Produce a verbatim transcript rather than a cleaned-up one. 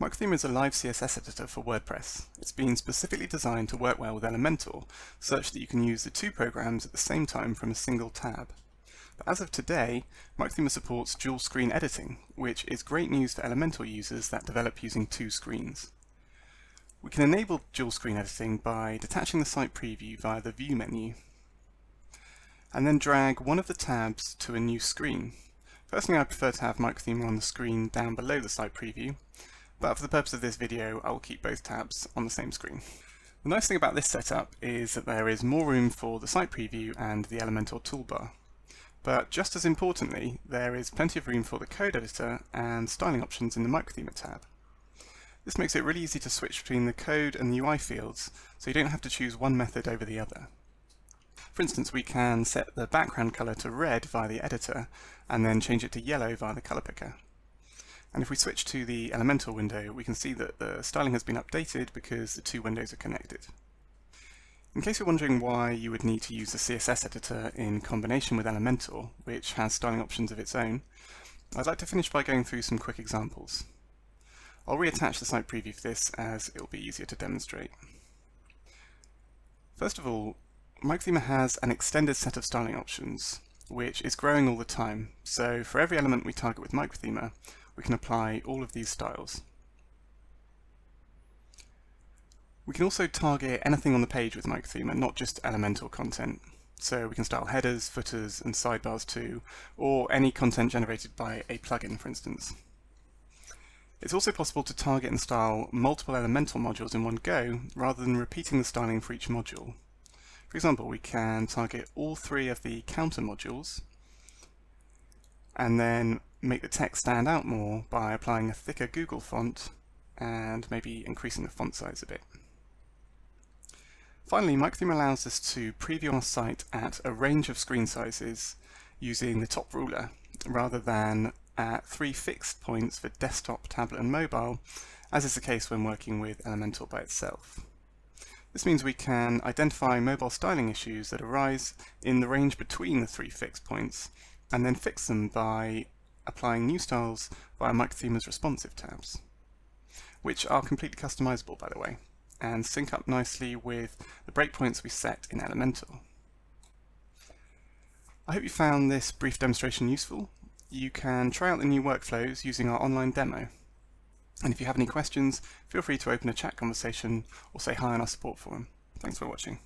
Microthemer is a live C S S editor for WordPress. It's been specifically designed to work well with Elementor, such that you can use the two programs at the same time from a single tab. But as of today, Microthemer supports dual screen editing, which is great news for Elementor users that develop using two screens. We can enable dual screen editing by detaching the site preview via the View menu, and then drag one of the tabs to a new screen. Personally, I prefer to have Microthemer on the screen down below the site preview, but for the purpose of this video, I'll keep both tabs on the same screen. The nice thing about this setup is that there is more room for the site preview and the Elementor toolbar. But just as importantly, there is plenty of room for the code editor and styling options in the Microthemer tab. This makes it really easy to switch between the code and the U I fields, so you don't have to choose one method over the other. For instance, we can set the background colour to red via the editor, and then change it to yellow via the colour picker. And if we switch to the Elementor window, we can see that the styling has been updated because the two windows are connected. In case you're wondering why you would need to use the C S S editor in combination with Elementor, which has styling options of its own, I'd like to finish by going through some quick examples. I'll reattach the site preview for this as it'll be easier to demonstrate. First of all, Microthemer has an extended set of styling options, which is growing all the time. So for every element we target with Microthemer, we can apply all of these styles. We can also target anything on the page with Microthemer, not just Elementor content. So we can style headers, footers, and sidebars too, or any content generated by a plugin, for instance. It's also possible to target and style multiple Elementor modules in one go, rather than repeating the styling for each module. For example, we can target all three of the counter modules, and then make the text stand out more by applying a thicker Google font, and maybe increasing the font size a bit. Finally, Microthemer allows us to preview our site at a range of screen sizes using the top ruler, rather than at three fixed points for desktop, tablet and mobile, as is the case when working with Elementor by itself. This means we can identify mobile styling issues that arise in the range between the three fixed points, and then fix them by applying new styles via Microthemer's responsive tabs, which are completely customizable, by the way, and sync up nicely with the breakpoints we set in Elementor. I hope you found this brief demonstration useful. You can try out the new workflows using our online demo. And if you have any questions, feel free to open a chat conversation or say hi on our support forum. Thanks for watching.